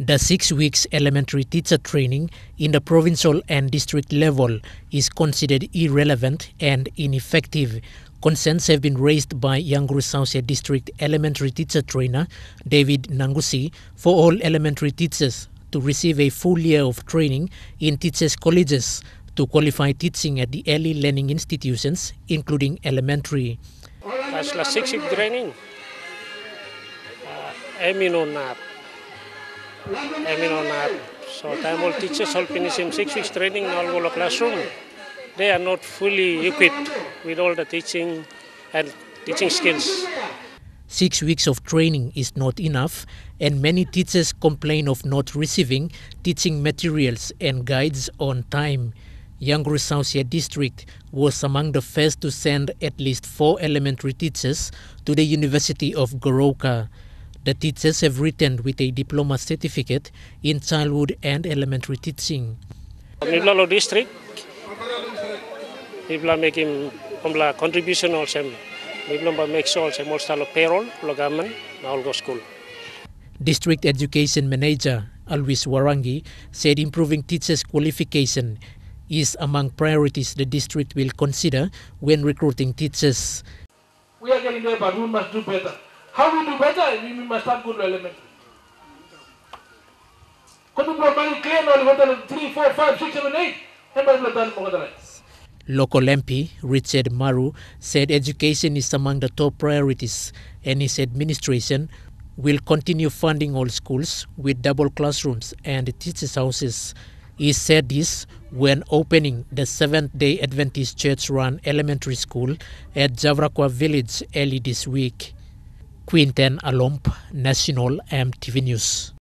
The 6 weeks elementary teacher training in the provincial and district level is considered irrelevant and ineffective. Concerns have been raised by Yangoru-Saussia District Elementary Teacher Trainer David Nangusi for all elementary teachers to receive a full year of training in teachers' colleges to qualify teaching at the early learning institutions, including elementary. As la sixth training, I mean, so time all teachers all finish in 6 weeks training in all the classroom. They are not fully equipped with all the teaching and teaching skills. 6 weeks of training is not enough, and many teachers complain of not receiving teaching materials and guides on time. Yangoru-Saussia District was among the first to send at least 4 elementary teachers to the University of Goroka. The teachers have returned with a diploma certificate in childhood and elementary teaching. Niblalo district, Nibla making contribution also. Nibla makes also most of payroll, government, all go school. District Education Manager Alvis Warangi said improving teachers' qualification is among priorities the district will consider when recruiting teachers. We are getting there, but we must do better. How we do better? We must start good elementary. Local MP Richard Maru said education is among the top priorities, and his administration will continue funding all schools with double classrooms and teachers' houses. He said this when opening the Seventh-day Adventist Church-run elementary school at Javraqua village early this week. Quinten Alomp, National MTV News.